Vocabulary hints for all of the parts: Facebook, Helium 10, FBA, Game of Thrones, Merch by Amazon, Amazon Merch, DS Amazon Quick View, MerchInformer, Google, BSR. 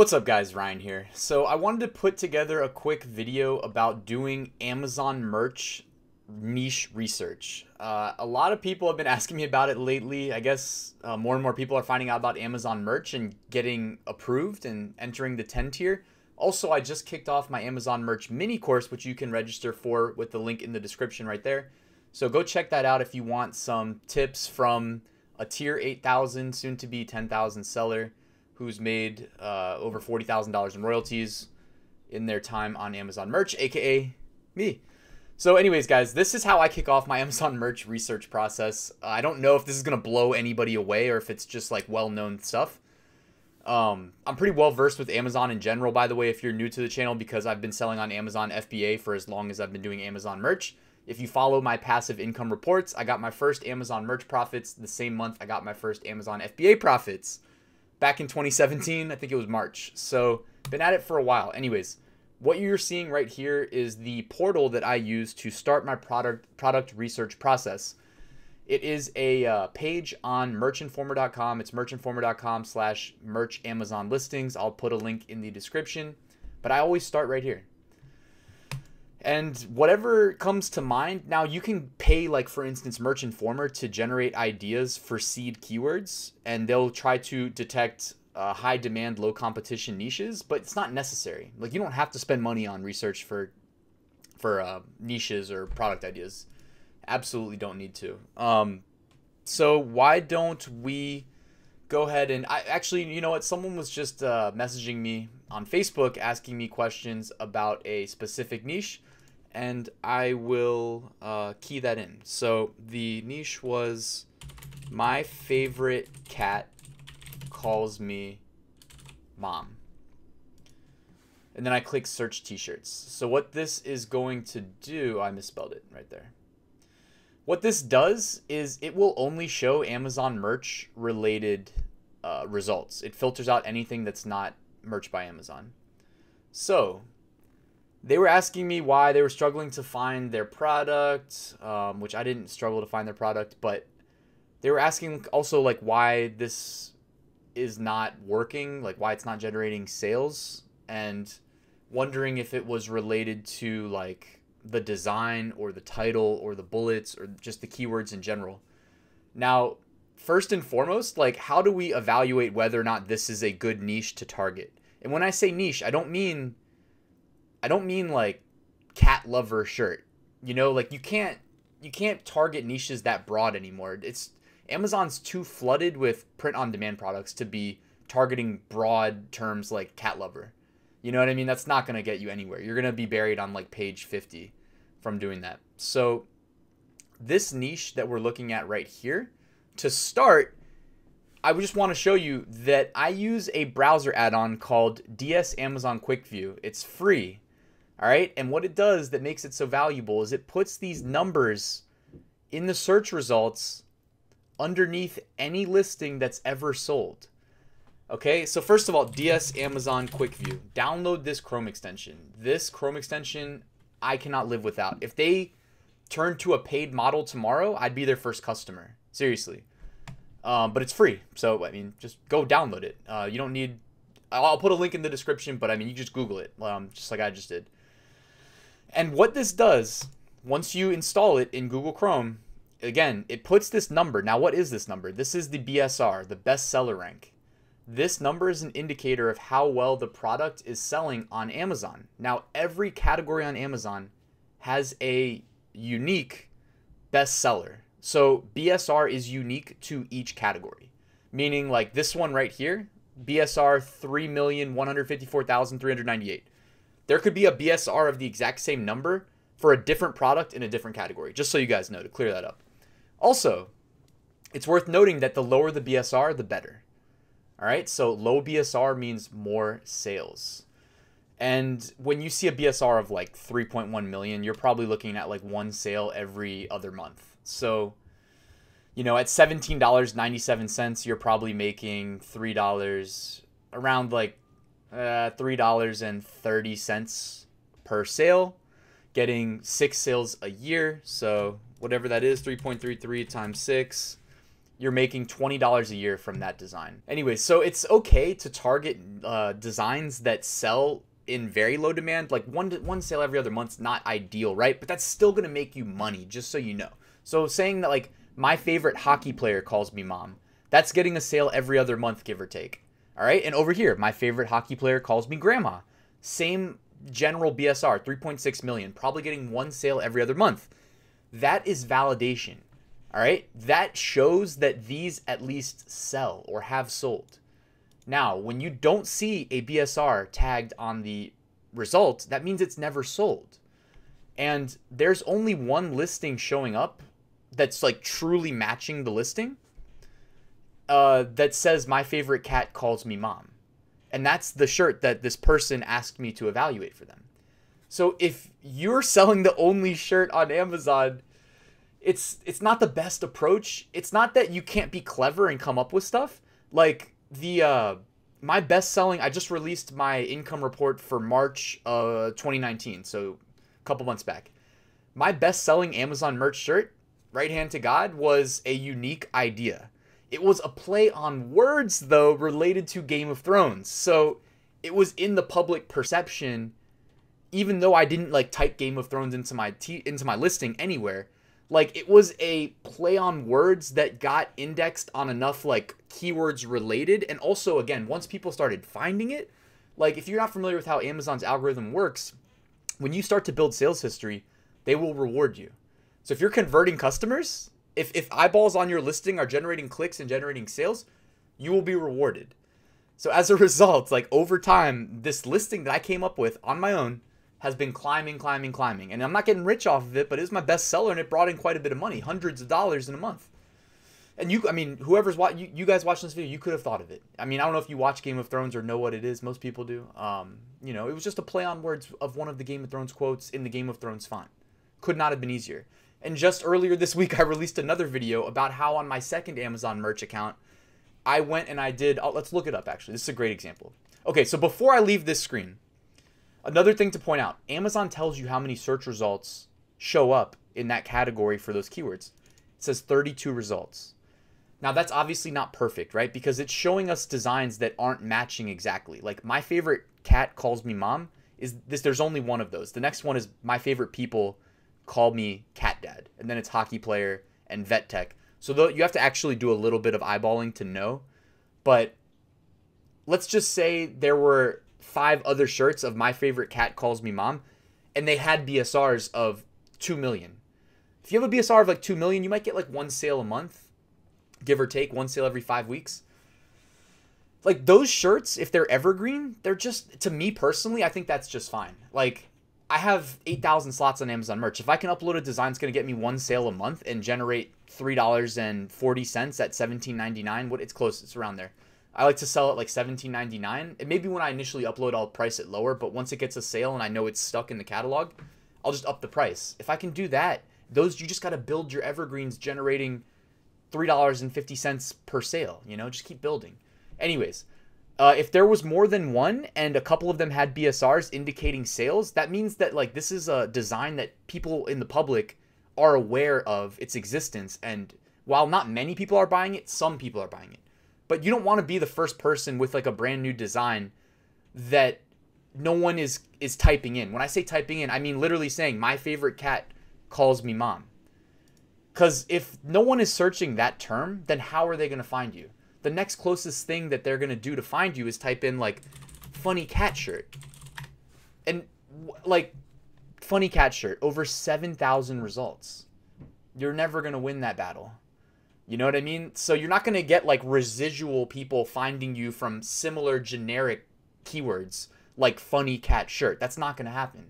What's up guys, Ryan here. So I wanted to put together a quick video about doing Amazon merch niche research. A lot of people have been asking me about it lately. I guess more and more people are finding out about Amazon merch and getting approved and entering the 10 tier. Also, I just kicked off my Amazon merch mini course, which you can register for with the link in the description right there. So go check that out if you want some tips from a tier 8,000, soon to be 10,000 seller who's made over $40,000 in royalties in their time on Amazon merch, AKA me. So anyways, guys, this is how I kick off my Amazon merch research process. I don't know if this is gonna blow anybody away or if it's just like well-known stuff. I'm pretty well-versed with Amazon in general, by the way, if you're new to the channel, because I've been selling on Amazon FBA for as long as I've been doing Amazon merch. If you follow my passive income reports, I got my first Amazon merch profits the same month I got my first Amazon FBA profits. Back in 2017, I think it was March. So been at it for a while. Anyways, what you're seeing right here is the portal that I use to start my product research process. It is a page on MerchInformer.com. It's MerchInformer.com/merch Amazon listings. I'll put a link in the description, but I always start right here. And whatever comes to mind, now you can pay, like for instance, Merch Informer to generate ideas for seed keywords, and they'll try to detect high demand, low competition niches, but it's not necessary. Like you don't have to spend money on research for niches or product ideas. Absolutely don't need to. So why don't we go ahead and you know what? Someone was just messaging me on Facebook asking me questions about a specific niche, and I will key that in. So the niche was my favorite cat calls me mom. And then I click search t-shirts. So what this is going to do, I misspelled it right there. What this does is it will only show Amazon merch related results. It filters out anything that's not merch by Amazon. So they were asking me why they were struggling to find their product, which I didn't struggle to find their product, but they were asking also like why this is not working, like why it's not generating sales, and wondering if it was related to like the design or the title or the bullets or just the keywords in general. Now, first and foremost, like how do we evaluate whether or not this is a good niche to target? And when I say niche, I don't mean like cat lover shirt. You know, like you can't target niches that broad anymore. It's Amazon's too flooded with print on demand products to be targeting broad terms like cat lover. You know what I mean? That's not going to get you anywhere. You're going to be buried on like page 50 from doing that. So this niche that we're looking at right here, to start, I just want to show you that I use a browser add-on called DS Amazon Quick View. It's free. All right. And what it does that makes it so valuable is it puts these numbers in the search results underneath any listing that's ever sold. Okay. So first of all, DS Amazon Quick View, download this Chrome extension. This Chrome extension, I cannot live without. If they turn to a paid model tomorrow, I'd be their first customer. Seriously. But it's free. So, I mean, just go download it. You don't need, I'll put a link in the description, but I mean, you just Google it, just like I just did. And what this does, once you install it in Google Chrome, again, it puts this number. Now, what is this number? This is the BSR, the best seller rank. This number is an indicator of how well the product is selling on Amazon. Now, every category on Amazon has a unique best seller. So BSR is unique to each category, meaning like this one right here, BSR 3,154,398. There could be a BSR of the exact same number for a different product in a different category, just so you guys know, to clear that up. Also, it's worth noting that the lower the BSR, the better. All right, so low BSR means more sales. And when you see a BSR of like 3.1 million, you're probably looking at like one sale every other month. So, you know, at $17.97, you're probably making $3, around like $3.30 per sale, getting 6 sales a year. So whatever that is, 3.33 times 6, you're making $20 a year from that design. Anyway, so it's okay to target designs that sell in very low demand. Like one sale every other month's not ideal, right? But that's still gonna make you money, just so you know. So saying that like my favorite hockey player calls me mom, that's getting a sale every other month, give or take. All right, and over here, my favorite hockey player calls me grandma. Same general BSR, 3.6 million, probably getting one sale every other month. That is validation, all right? That shows that these at least sell or have sold. Now, when you don't see a BSR tagged on the result, that means it's never sold. And there's only one listing showing up that's like truly matching the listing. That says my favorite cat calls me mom. And that's the shirt that this person asked me to evaluate for them. So if you're selling the only shirt on Amazon, it's not the best approach. It's not that you can't be clever and come up with stuff. Like the my best-selling, I just released my income report for March 2019, so a couple months back. My best-selling Amazon merch shirt, Right Hand to God, was a unique idea. It was a play on words, though, related to Game of Thrones. So it was in the public perception, even though I didn't like type Game of Thrones into my listing anywhere. Like, it was a play on words that got indexed on enough like keywords related. And also, again, once people started finding it, like if you're not familiar with how Amazon's algorithm works, when you start to build sales history, they will reward you. So if you're converting customers, If eyeballs on your listing are generating clicks and generating sales, you will be rewarded. So as a result, like over time, this listing that I came up with on my own has been climbing, climbing, climbing. And I'm not getting rich off of it, but it was my best seller and it brought in quite a bit of money, hundreds of dollars in a month. And I mean, whoever's you guys watching this video, you could have thought of it. I mean, I don't know if you watch Game of Thrones or know what it is. Most people do. You know, it was just a play on words of one of the Game of Thrones quotes in the Game of Thrones font. Could not have been easier. And just earlier this week, I released another video about how on my second Amazon merch account, I went and I did, let's look it up actually. This is a great example. Okay, so before I leave this screen, another thing to point out, Amazon tells you how many search results show up in that category for those keywords. It says 32 results. Now that's obviously not perfect, right? Because it's showing us designs that aren't matching exactly. Like my favorite cat calls me mom is this, there's only one of those. The next one is my favorite people call me cat dad, and then it's hockey player and vet tech. So though you have to actually do a little bit of eyeballing to know, but let's just say there were 5 other shirts of my favorite cat calls me mom, and they had BSRs of 2 million. If you have a BSR of like 2 million, you might get like one sale a month, give or take, one sale every 5 weeks. Like those shirts, if they're evergreen, they're just, to me personally, I think that's just fine. Like, I have 8,000 slots on Amazon merch. If I can upload a design, it's going to get me one sale a month and generate $3.40 at $17.99. What, it's close. It's around there. I like to sell at like $17.99. And maybe when I initially upload, I'll price it lower. But once it gets a sale and I know it's stuck in the catalog, I'll just up the price. If I can do that, those, you just got to build your evergreens generating $3.50 per sale. You know, just keep building. Anyways. If there was more than one and a couple of them had BSRs indicating sales, that means that like this is a design that people in the public are aware of its existence. And while not many people are buying it, some people are buying it. But you don't want to be the first person with like a brand new design that no one is typing in. When I say typing in, I mean literally saying my favorite cat calls me mom. Because if no one is searching that term, then how are they going to find you? The next closest thing that they're going to do to find you is type in like funny cat shirt, and like funny cat shirt, over 7,000 results. You're never going to win that battle. You know what I mean? So you're not going to get like residual people finding you from similar generic keywords like funny cat shirt. That's not going to happen.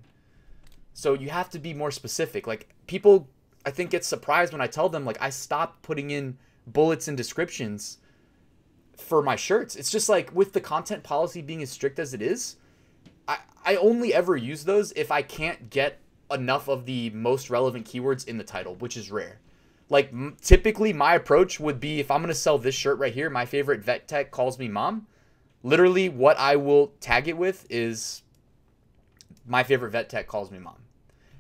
So you have to be more specific. Like people, I think, get surprised when I tell them like I stopped putting in bullets and descriptions for my shirts. It's just like with the content policy being as strict as it is, I only ever use those if I can't get enough of the most relevant keywords in the title, which is rare. Like typically my approach would be, if I'm going to sell this shirt right here, my favorite vet tech calls me mom, literally what I will tag it with is my favorite vet tech calls me mom.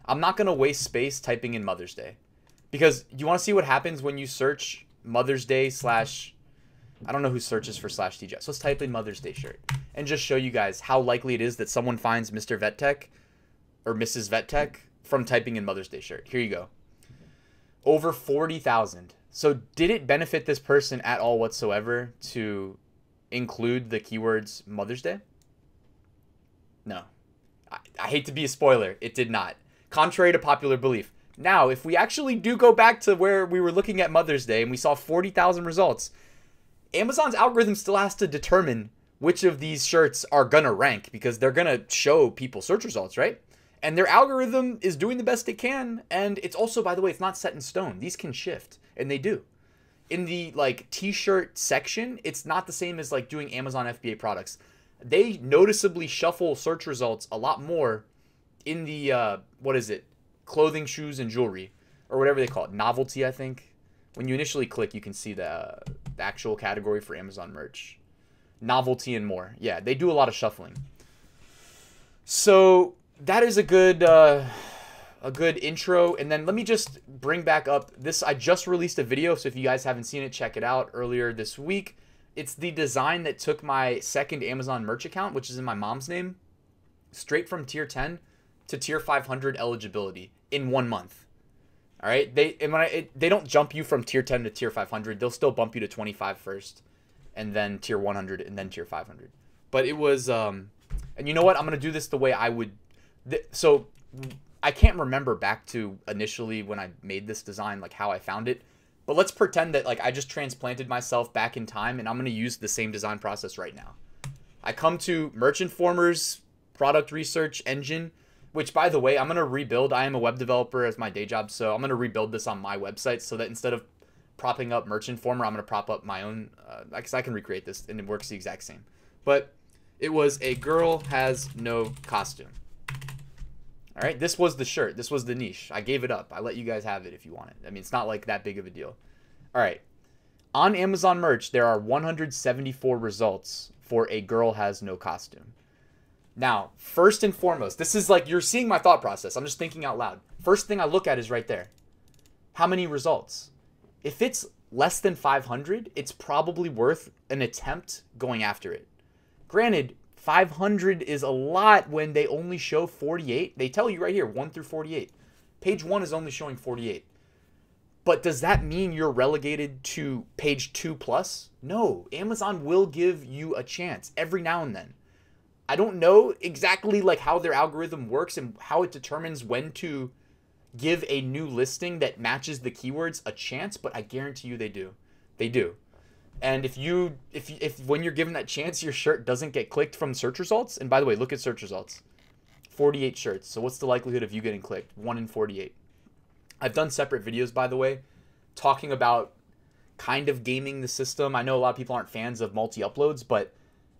I'm not going to waste space typing in Mother's Day, because you want to see what happens when you search Mother's Day / I don't know who searches for /TGIF. So let's type in Mother's Day shirt and just show you guys how likely it is that someone finds Mr. Vet Tech or Mrs. Vet Tech from typing in Mother's Day shirt. Here you go. Over 40,000. So did it benefit this person at all whatsoever to include the keywords Mother's Day? No. I hate to be a spoiler. It did not. Contrary to popular belief. Now, if we actually do go back to where we were looking at Mother's Day and we saw 40,000 results, Amazon's algorithm still has to determine which of these shirts are going to rank, because they're going to show people search results, right? And their algorithm is doing the best it can. And it's also, by the way, it's not set in stone. These can shift, and they do. In the like t-shirt section, it's not the same as like doing Amazon FBA products. They noticeably shuffle search results a lot more in the, what is it? Clothing, shoes, and jewelry, or whatever they call it. Novelty, I think. When you initially click, you can see the actual category for Amazon merch. Novelty and more. Yeah, they do a lot of shuffling. So that is a good intro. And then let me just bring back up this. I just released a video, so if you guys haven't seen it, check it out earlier this week. It's the design that took my second Amazon merch account, which is in my mom's name, straight from tier 10 to tier 500 eligibility in 1 month. All right, they don't jump you from tier 10 to tier 500. They'll still bump you to 25 first, and then tier 100, and then tier 500. But it was, and you know what? I'm gonna do this the way I would. So I can't remember back to initially when I made this design, like how I found it. But let's pretend that like I just transplanted myself back in time, and I'm gonna use the same design process right now. I come to MerchInformer's product research engine, which, by the way, I'm going to rebuild. I am a web developer as my day job, so I'm going to rebuild this on my website so that instead of propping up MerchInformer, I'm going to prop up my own, because I can recreate this, and it works the exact same. But it was a girl has no costume. All right, this was the shirt. This was the niche. I gave it up. I let you guys have it if you want it. I mean, it's not like that big of a deal. All right. On Amazon merch, there are 174 results for a girl has no costume. Now, first and foremost, this is like, you're seeing my thought process. I'm just thinking out loud. First thing I look at is right there. How many results? If it's less than 500, it's probably worth an attempt going after it. Granted, 500 is a lot when they only show 48. They tell you right here, 1 through 48. Page 1 is only showing 48. But does that mean you're relegated to page 2 plus? No, Amazon will give you a chance every now and then. I don't know exactly like how their algorithm works and how it determines when to give a new listing that matches the keywords a chance, but I guarantee you they do. They do. And if when you're given that chance, your shirt doesn't get clicked from search results. And by the way, look at search results, 48 shirts. So what's the likelihood of you getting clicked? 1 in 48. I've done separate videos, by the way, talking about kind of gaming the system. I know a lot of people aren't fans of multi-uploads, but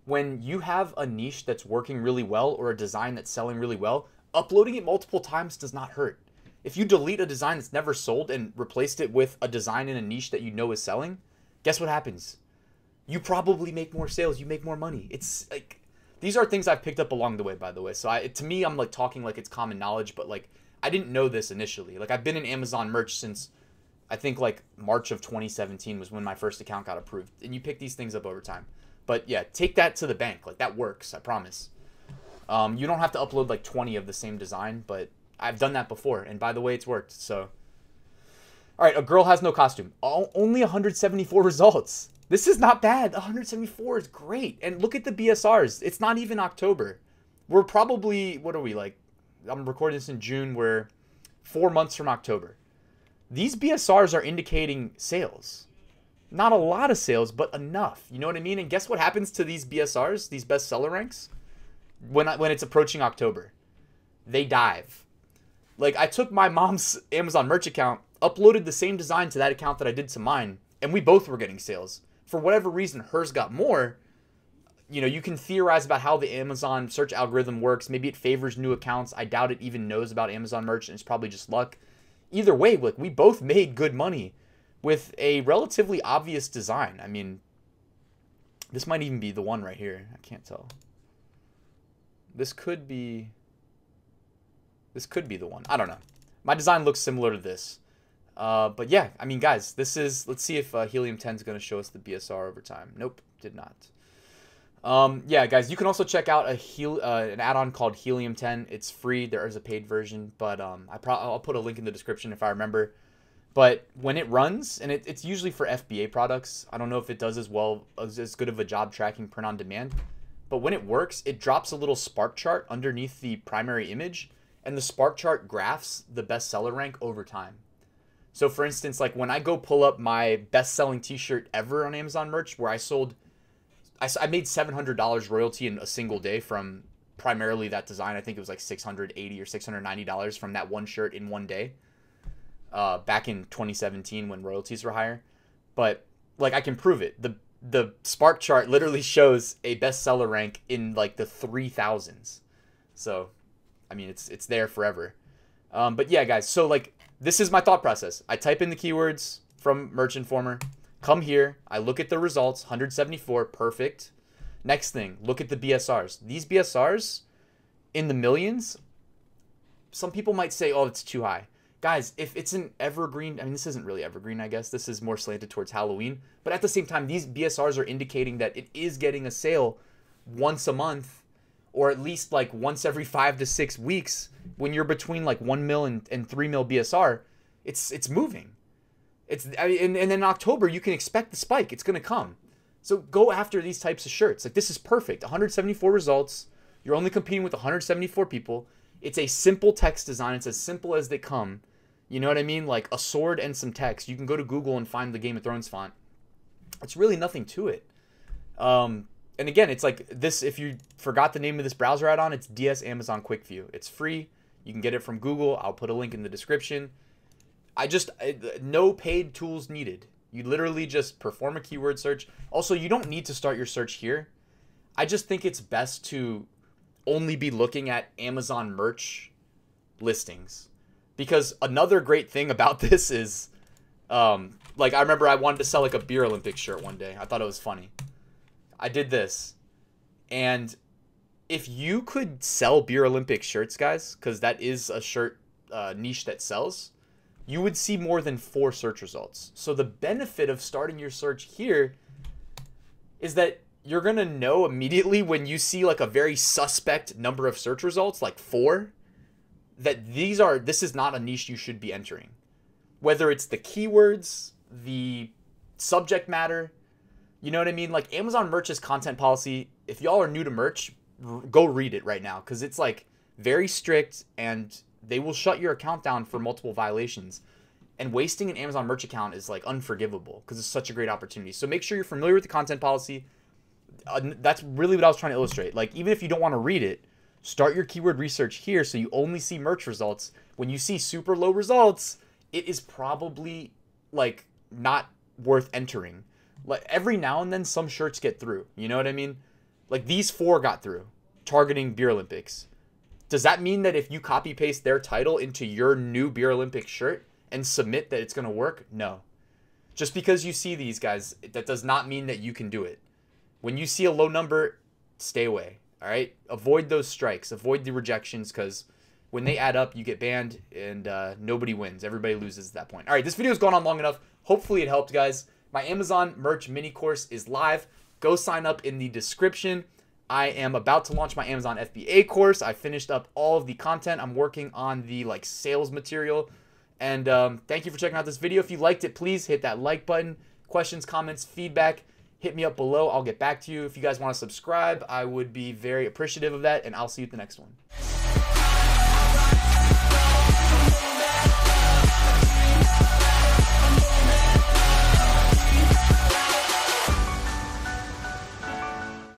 when you have a niche that's working really well or a design that's selling really well, uploading it multiple times does not hurt. If you delete a design that's never sold and replaced it with a design in a niche that you know is selling, guess what happens? You probably make more sales. You make more money. It's like, these are things I've picked up along the way, by the way. So to me, I'm like talking like it's common knowledge, but like I didn't know this initially. Like I've been in Amazon merch since I think like March of 2017 was when my first account got approved. And you pick these things up over time. But yeah, take that to the bank. Like that works, I promise. You don't have to upload like 20 of the same design, but I've done that before. And by the way, it's worked. So, all right, a girl has no costume. Only 174 results. This is not bad. 174 is great. And look at the BSRs. It's not even October. We're probably, what are we like? I'm recording this in June. We're 4 months from October. These BSRs are indicating sales. Not a lot of sales, but enough. You know what I mean? And guess what happens to these BSRs, these best seller ranks? When it's approaching October, they dive. Like I took my mom's Amazon merch account, uploaded the same design to that account that I did to mine, and we both were getting sales. For whatever reason, hers got more. You know, you can theorize about how the Amazon search algorithm works. Maybe it favors new accounts. I doubt it even knows about Amazon merch, and it's probably just luck. Either way, look, we both made good money with a relatively obvious design. I mean, this might even be the one right here. I can't tell. This could be the one. I don't know. My design looks similar to this. But yeah, I mean, guys, this is, let's see if Helium 10 is going to show us the BSR over time. Nope, did not. Yeah, guys, you can also check out an add-on called Helium 10. It's free. There is a paid version, but I'll put a link in the description if I remember. But when it runs, and it's usually for FBA products, I don't know if it does as good of a job tracking print on demand, but when it works, it drops a little spark chart underneath the primary image, and the spark chart graphs the bestseller rank over time. So for instance, like when I go pull up my best-selling t-shirt ever on Amazon Merch, where I made $700 royalty in a single day from primarily that design. I think it was like $680 or $690 from that one shirt in one day, back in 2017 when royalties were higher. But like, I can prove it. The spark chart literally shows a bestseller rank in like the 3000s. So, I mean, it's there forever. But yeah, guys, so like, this is my thought process. I type in the keywords from MerchInformer, come here, I look at the results, 174, perfect. Next thing, look at the BSRs. These BSRs in the millions, some people might say, oh, it's too high. Guys, if it's an evergreen, I mean, this isn't really evergreen, I guess. This is more slanted towards Halloween. But at the same time, these BSRs are indicating that it is getting a sale once a month, or at least like once every 5 to 6 weeks. When you're between like 1 mil and 3 mil BSR, it's moving. I mean, and then in October, you can expect the spike. It's going to come. So go after these types of shirts. Like, this is perfect. 174 results. You're only competing with 174 people. It's a simple text design. It's as simple as they come. You know what I mean? Like a sword and some text. You can go to Google and find the Game of Thrones font. It's really nothing to it. And again, it's like this, if you forgot the name of this browser add-on, it's DS Amazon Quick View. It's free. You can get it from Google. I'll put a link in the description. No paid tools needed. You literally just perform a keyword search. Also, you don't need to start your search here. I just think it's best to only be looking at Amazon Merch listings, because another great thing about this is, like, I remember I wanted to sell like a Beer Olympics shirt one day. I thought it was funny. I did this, and if you could sell Beer Olympic shirts, guys, because that is a shirt niche that sells, you would see more than 4 search results. So the benefit of starting your search here is that you're going to know immediately when you see like a very suspect number of search results, like 4, that this is not a niche you should be entering. Whether it's the keywords, the subject matter, you know what I mean? Like, Amazon Merch's content policy, if y'all are new to Merch, go read it right now, because it's like very strict, and they will shut your account down for multiple violations. And wasting an Amazon Merch account is like unforgivable, because it's such a great opportunity. So make sure you're familiar with the content policy. That's really what I was trying to illustrate. Like, even if you don't want to read it, start your keyword research here so you only see Merch results. When you see super low results, it is probably like not worth entering. Like, every now and then some shirts get through, you know what I mean? Like, these 4 got through targeting Beer Olympics. Does that mean that if you copy paste their title into your new Beer Olympics shirt and submit that it's going to work? No. Just because you see these, guys, that does not mean that you can do it. When you see a low number, stay away. All right, avoid those strikes, avoid the rejections, because when they add up, you get banned, and nobody wins. Everybody loses at that point. All right, this video's gone on long enough. Hopefully it helped, guys. My Amazon Merch mini course is live. Go sign up in the description. I am about to launch my Amazon FBA course. I finished up all of the content. I'm working on the like sales material. And thank you for checking out this video. If you liked it, please hit that like button. Questions, comments, feedback, hit me up below. I'll get back to you. If you guys want to subscribe, I would be very appreciative of that. And I'll see you at the next one.